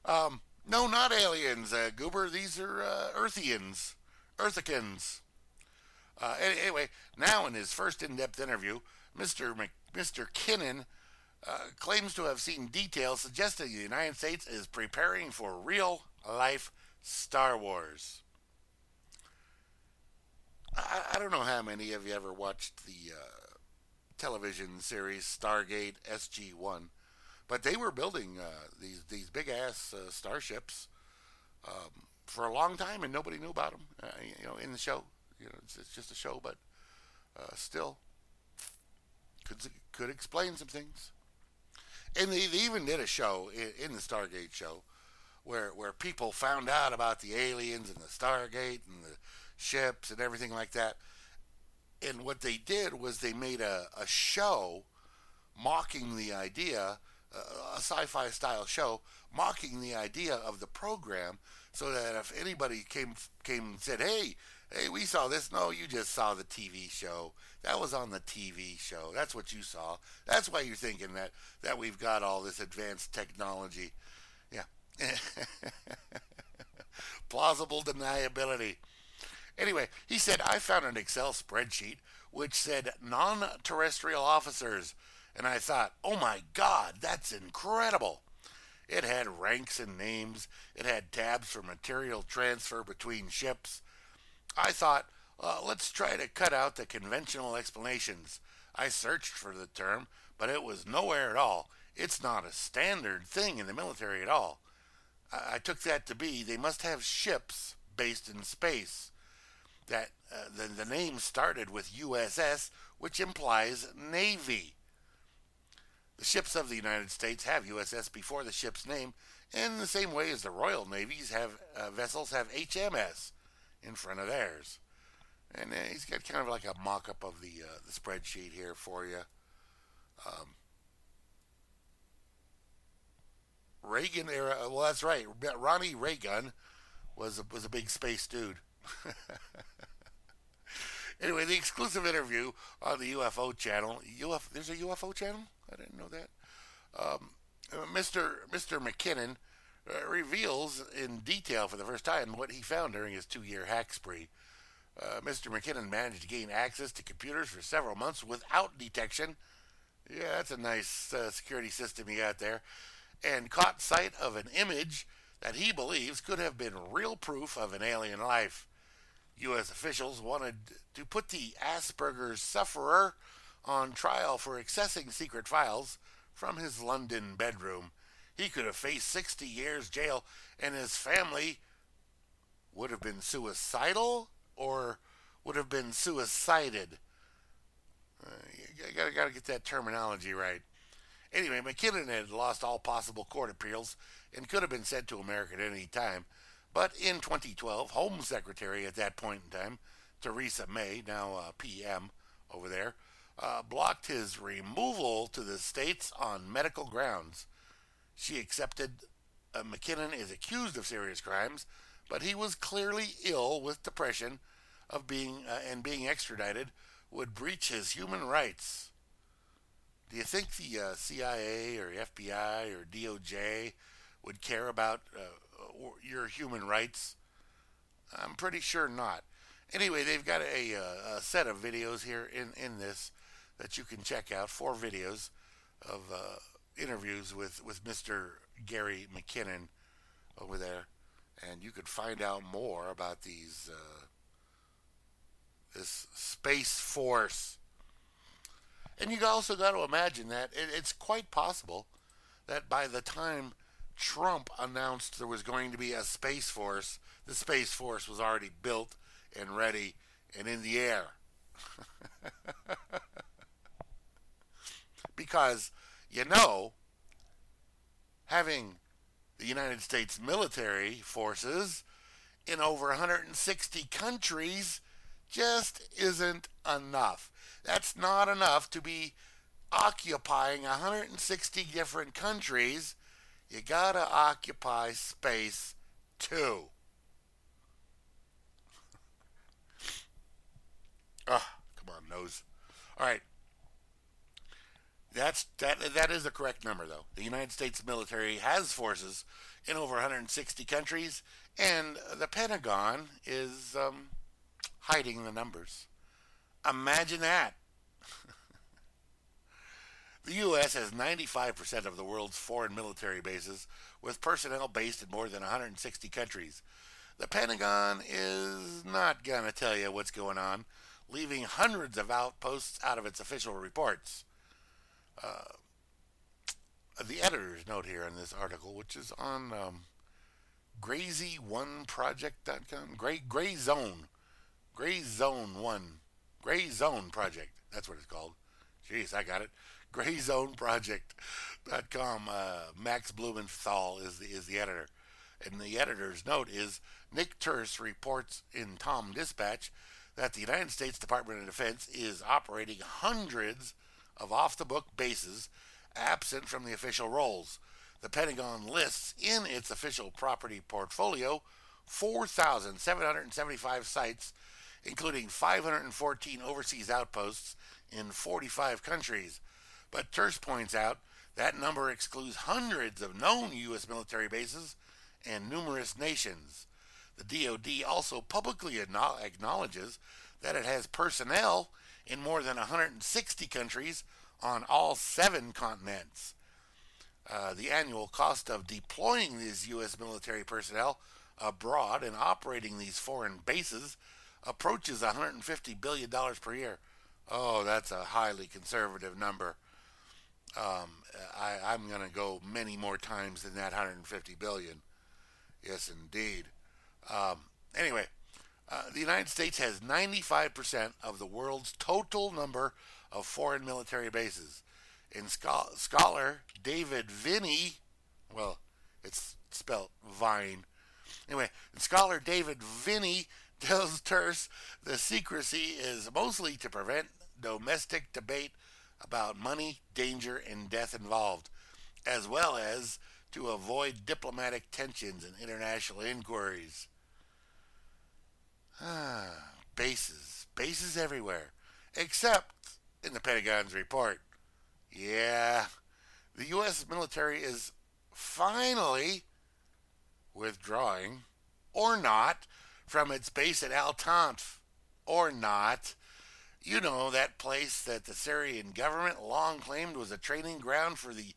um, no, not aliens, uh, Goober. These are uh, Earthians. Earthicans. Uh, anyway, now in his first in-depth interview, Mister Mc, Mister Kinnon uh, claims to have seen details suggesting the United States is preparing for real-life Star Wars. I, I don't know how many of you ever watched the uh, television series Stargate S G one, but they were building uh, these these big ass uh, starships um, for a long time, and nobody knew about them. Uh, you know, in the show, you know, it's, it's just a show, but uh, still could could explain some things. And they, they even did a show in, in the Stargate show where where people found out about the aliens and the Stargate and the ships and everything like that. And what they did was they made a, a show mocking the idea, uh, a sci-fi style show mocking the idea of the program, so that if anybody came came and said, hey hey we saw this, no, you just saw the T V show. That was on the T V show. That's what you saw. That's why you're thinking that that we've got all this advanced technology. Yeah. Plausible deniability. Anyway, he said, I found an Excel spreadsheet which said non-terrestrial officers, and I thought, oh my God, that's incredible. It had ranks and names. It had tabs for material transfer between ships. I thought, uh, let's try to cut out the conventional explanations. I searched for the term, but it was nowhere at all. It's not a standard thing in the military at all. I, I took that to be they must have ships based in space. That uh, the, the name started with U S S, which implies Navy. The ships of the United States have U S S before the ship's name, in the same way as the Royal Navy's have uh, vessels have H M S in front of theirs. And uh, he's got kind of like a mock-up of the uh, the spreadsheet here for you. Um, Reagan era. Well, that's right. Ronnie Reagan was a, was a big space dude. Anyway, the exclusive interview on the U F O channel. U F O, there's a U F O channel? I didn't know that. Um, Mister Mister McKinnon uh, reveals in detail for the first time what he found during his two-year hack spree. Uh, Mister McKinnon managed to gain access to computers for several months without detection. Yeah, that's a nice uh, security system he got there. And caught sight of an image that he believes could have been real proof of an alien life. U S officials wanted to put the Asperger's sufferer on trial for accessing secret files from his London bedroom. He could have faced sixty years jail, and his family would have been suicidal or would have been suicided. Uh, you gotta, gotta get that terminology right. Anyway, McKinnon had lost all possible court appeals and could have been sent to America at any time. But in twenty twelve, Home Secretary at that point in time, Theresa May, now uh, P M over there, uh, blocked his removal to the States on medical grounds. She accepted uh, McKinnon is accused of serious crimes, but he was clearly ill with depression of being uh, and being extradited would breach his human rights. Do you think the uh, C I A or F B I or D O J would care about uh, your human rights? I'm pretty sure not. Anyway, they've got a, a set of videos here in, in this that you can check out. Four videos of uh, interviews with, with Mister Gary McKinnon over there. and you could find out more about these uh, this space force. And you also got to imagine that it, it's quite possible that by the time Trump announced there was going to be a space force, the space force was already built and ready and in the air. Because, you know, having the United States military forces in over one hundred sixty countries just isn't enough. That's not enough to be occupying one hundred sixty different countries. You gotta occupy space too. Ugh, come on, nose. All right. That's that. That is the correct number, though. The United States military has forces in over one hundred sixty countries, and the Pentagon is um, hiding the numbers. Imagine that. The U S has ninety-five percent of the world's foreign military bases, with personnel based in more than one hundred sixty countries. The Pentagon is not gonna tell you what's going on, leaving hundreds of outposts out of its official reports. Uh, the editor's note here in this article, which is on um, Gray Z one Project dot com, Gray Gray Zone, Gray Zone One, Gray Zone Project. That's what it's called. Jeez, I got it. Gray Zone Project dot com. Uh, Max Blumenthal is the is the editor, and the editor's note is Nick Turse reports in Tom Dispatch that the United States Department of Defense is operating hundreds of off-the-book bases absent from the official roles. The Pentagon lists in its official property portfolio four thousand seven hundred seventy-five sites, including five hundred fourteen overseas outposts in forty-five countries. But Turse points out that number excludes hundreds of known U S military bases and numerous nations. The D O D also publicly acknowledges that it has personnel in more than one hundred sixty countries on all seven continents. Uh, the annual cost of deploying these U S military personnel abroad and operating these foreign bases approaches one hundred fifty billion dollars per year. Oh, that's a highly conservative number. Um, I, I'm going to go many more times than that one hundred fifty billion dollars. Yes, indeed. Um, anyway, uh, the United States has ninety-five percent of the world's total number of foreign military bases. And scho scholar David Vinny, well, it's spelt Vine. Anyway, scholar David Vinny tells Turse the secrecy is mostly to prevent domestic debate about money, danger, and death involved, as well as to avoid diplomatic tensions and international inquiries. Ah, bases. Bases everywhere. Except in the Pentagon's report. Yeah. The U S military is finally withdrawing, or not, from its base at Al-Tanf. Or not. You know, that place that the Syrian government long claimed was a training ground for the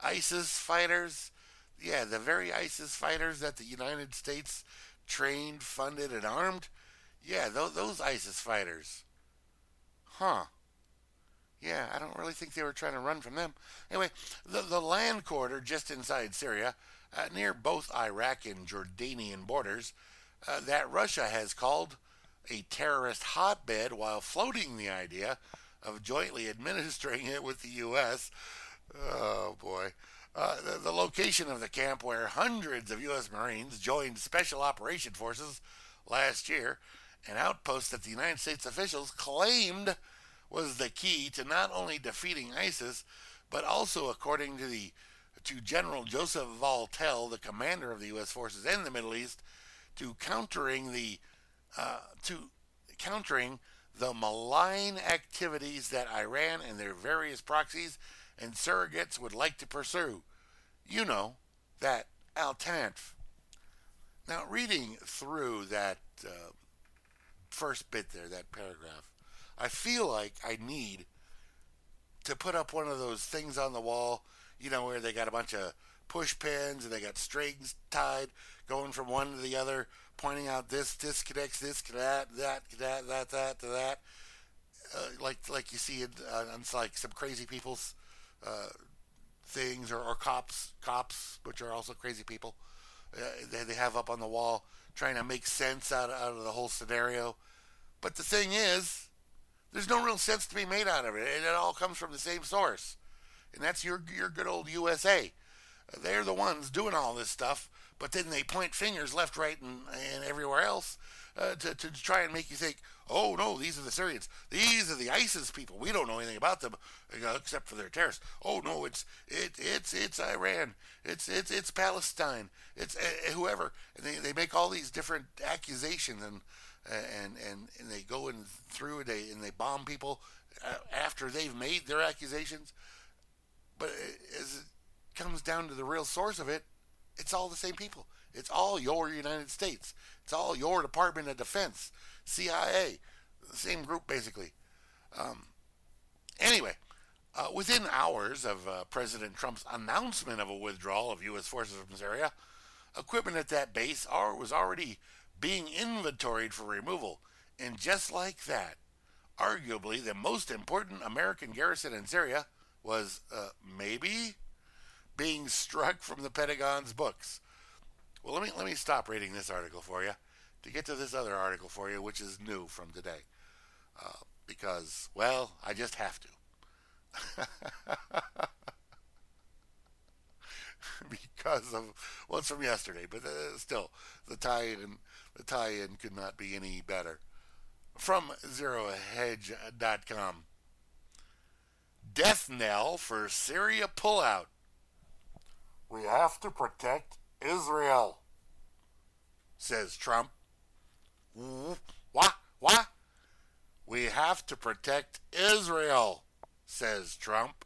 ISIS fighters. Yeah, the very ISIS fighters that the United States trained, funded, and armed. Yeah, those, those ISIS fighters. Huh. Yeah, I don't really think they were trying to run from them. Anyway, the, the land quarter just inside Syria, uh, near both Iraq and Jordanian borders, uh, that Russia has called a terrorist hotbed while floating the idea of jointly administering it with the U S Oh, boy. Uh, the, the location of the camp where hundreds of U S Marines joined Special Operation Forces last year, an outpost that the United States officials claimed was the key to not only defeating ISIS, but also, according to the to General Joseph Votel, the commander of the U S forces in the Middle East, to countering the uh, to countering the malign activities that Iran and their various proxies and surrogates would like to pursue. You know, that Al-Tanf. Now, reading through that uh, first bit there, that paragraph, I feel like I need to put up one of those things on the wall, you know, where they got a bunch of push pins and they got strings tied going from one to the other, pointing out this disconnects this, that, that, that, that, that, to that. Uh, like like you see in, uh, on like some crazy people's uh, things, or, or cops, cops, which are also crazy people, uh, they, they have up on the wall, trying to make sense out of, out of the whole scenario. But the thing is, there's no real sense to be made out of it. It, it all comes from the same source, and that's your your good old U S A. They're the ones doing all this stuff, but then they point fingers left, right, and, and everywhere else uh, to, to try and make you think, oh, no, these are the Syrians. These are the ISIS people. We don't know anything about them, you know, except for their terrorists. Oh, no, it's it, it's it's Iran. It's it's it's Palestine. It's uh, whoever. And they, they make all these different accusations, and and, and, and they go in through and they, and they bomb people after they've made their accusations. But as it comes down to the real source of it, it's all the same people. It's all your United States. It's all your Department of Defense, C I A, the same group basically. Um, anyway, uh, within hours of uh, President Trump's announcement of a withdrawal of U S forces from Syria, equipment at that base are, was already being inventoried for removal. And just like that, arguably the most important American garrison in Syria was uh, maybe being struck from the Pentagon's books. Well, let me let me stop reading this article for you to get to this other article for you, which is new from today, uh, because, well, I just have to. Because of well, it's from yesterday, but uh, still, the tie-in the tie-in could not be any better. From zero hedge dot com. Death knell for Syria pullout. We have to protect Israel, says Trump. What? What? We have to protect Israel, says Trump.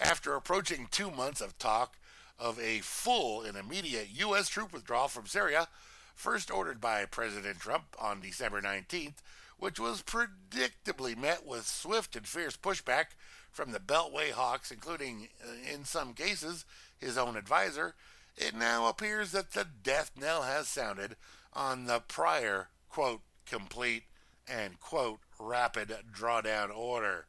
After approaching two months of talk of a full and immediate U S troop withdrawal from Syria, first ordered by President Trump on December nineteenth, which was predictably met with swift and fierce pushback from the Beltway hawks, including, in some cases, his own advisor, it now appears that the death knell has sounded on the prior, quote, complete and, quote, rapid drawdown order.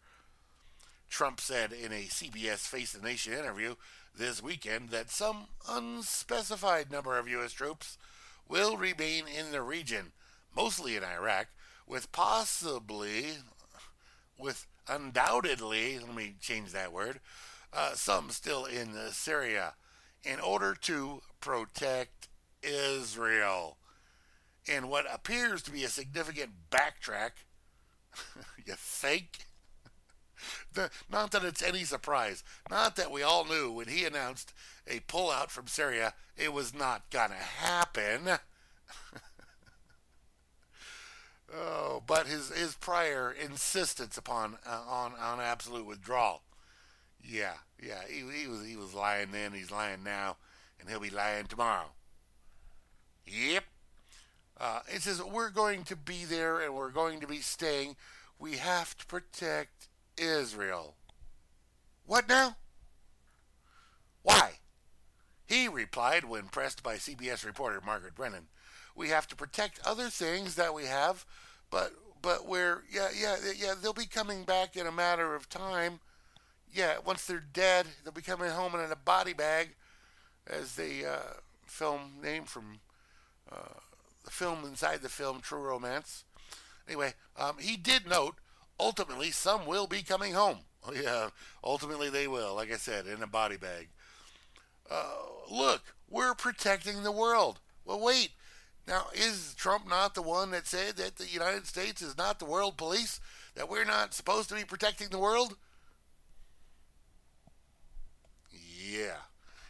Trump said in a C B S Face the Nation interview this weekend that some unspecified number of U S troops will remain in the region, mostly in Iraq, with possibly, with undoubtedly, let me change that word, uh, some still in Syria, in order to protect Israel. In what appears to be a significant backtrack, you think? The, not that it's any surprise. Not that we all knew when he announced a pullout from Syria, it was not going to happen. Oh, but his his prior insistence upon uh, on on absolute withdrawal, yeah, yeah, he he was he was lying then, he's lying now, and he'll be lying tomorrow. Yep, uh, it says we're going to be there and we're going to be staying. We have to protect Israel. What now? Why? He replied when pressed by C B S reporter Margaret Brennan. We have to protect other things that we have, but but we're yeah yeah yeah they'll be coming back in a matter of time. Yeah, once they're dead, they'll be coming home in a body bag, as the uh, film name from uh, the film inside the film True Romance. Anyway, um, he did note ultimately some will be coming home. Yeah, ultimately they will. Like I said, in a body bag. Uh, look, we're protecting the world. Well, wait. Now, is Trump not the one that said that the United States is not the world police? That we're not supposed to be protecting the world? Yeah.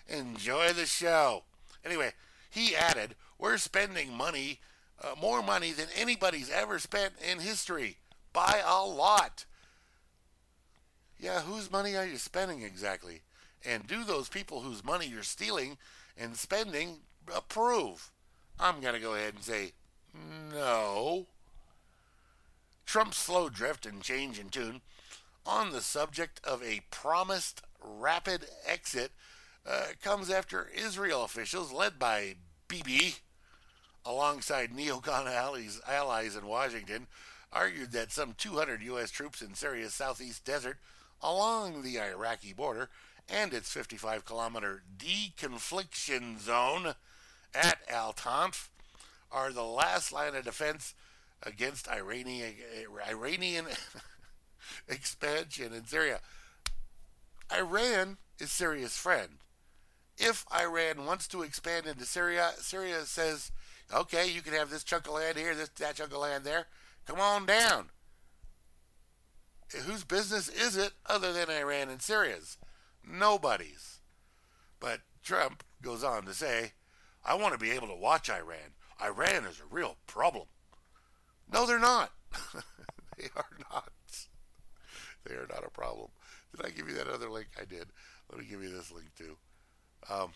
Enjoy the show. Anyway, he added, we're spending money, uh, more money than anybody's ever spent in history. By a lot. Yeah, whose money are you spending exactly? And do those people whose money you're stealing and spending approve? I'm going to go ahead and say no. Trump's slow drift and change in tune on the subject of a promised rapid exit uh, comes after Israel officials, led by Bibi, alongside neocon allies in Washington, argued that some two hundred U S troops in Syria's southeast desert along the Iraqi border and its fifty-five kilometer deconfliction zone at Al-Tanf are the last line of defense against Iranian, Iranian expansion in Syria. Iran is Syria's friend. If Iran wants to expand into Syria, Syria says, okay, you can have this chunk of land here, this that chunk of land there. Come on down. Whose business is it other than Iran and Syria's? Nobody's. But Trump goes on to say, I want to be able to watch Iran. Iran is a real problem. No, they're not. They are not. They are not a problem. Did I give you that other link? I did. Let me give you this link, too. Um,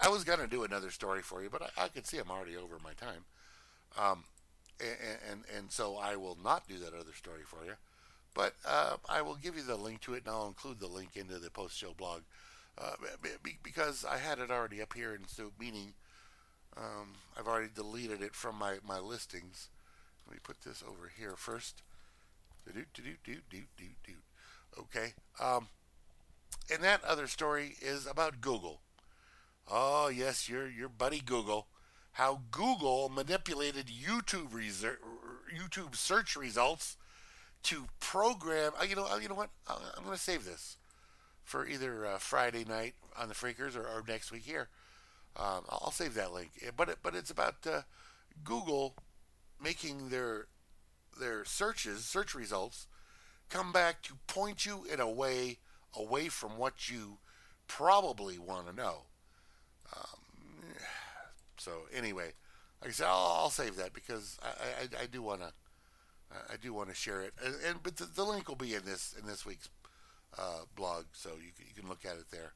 I was going to do another story for you, but I, I could see I'm already over my time. Um, and, and, and so I will not do that other story for you. But uh, I will give you the link to it, and I'll include the link into the post-show blog. Uh, be, because I had it already up here, and so meaning um, I've already deleted it from my, my listings. Let me put this over here first. Okay. Um, and that other story is about Google. Oh, yes, your, your buddy Google. How Google manipulated YouTube, reser YouTube search results to program. You know, you know what? I'm going to save this for either uh, Friday night on the Freakers or, or next week here. Um, I'll save that link. But it, but it's about uh, Google making their their searches, search results, come back to point you in a way away from what you probably want to know. Um, so anyway, like I said, I'll, I'll save that because I, I, I do want to I do want to share it, and, and but the, the link will be in this in this week's uh, blog, so you can, you can look at it there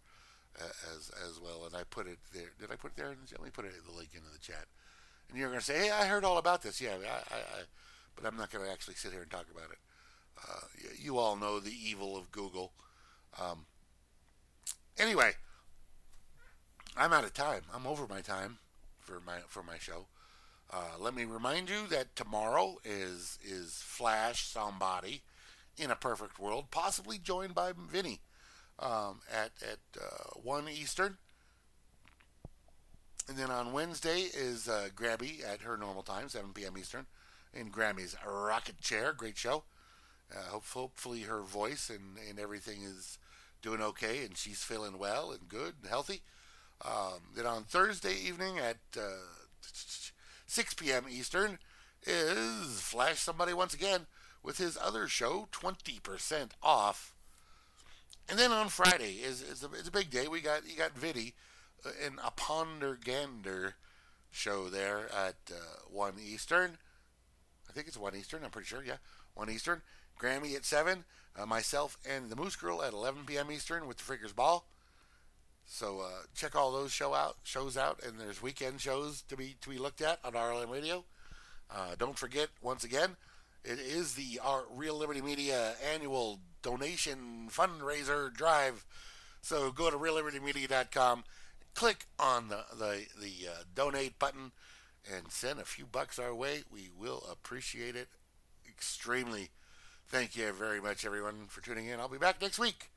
uh, as as well. And I put it there. Did I put it there? Let me put it, the link into the chat. And you're going to say, "Hey, I heard all about this." Yeah, I, I, I but I'm not going to actually sit here and talk about it. Uh, you all know the evil of Google. Um, anyway, I'm out of time. I'm over my time for my for my show. Uh, let me remind you that tomorrow is is Flash Somebody in a Perfect World, possibly joined by Vinny um, at at uh, one Eastern. And then on Wednesday is uh, Grammy at her normal time, seven p m Eastern, in Grammy's Rocket Chair. Great show. Uh, hopefully her voice and, and everything is doing okay, and she's feeling well and good and healthy. Um, then on Thursday evening at uh, six p m Eastern is Flash Somebody once again with his other show, twenty percent Off. And then on Friday is, is a, it's a big day. We got you got Viddy in a Ponder Gunder show there at uh, one Eastern. I think it's one Eastern. I'm pretty sure. Yeah, one Eastern. Grammy at seven. Uh, myself and the Moose Girl at eleven p m Eastern with the Freakers Ball. So uh, check all those show out shows out, and there's weekend shows to be to be looked at on R L M Radio. Uh, don't forget once again, it is the our Real Liberty Media annual donation fundraiser drive. So go to real liberty media dot com. Click on the the, the uh, donate button and send a few bucks our way. We will appreciate it extremely. Thank you very much, everyone, for tuning in. I'll be back next week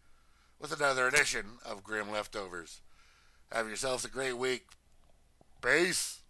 with another edition of Grim Leftovers. Have yourselves a great week. Peace.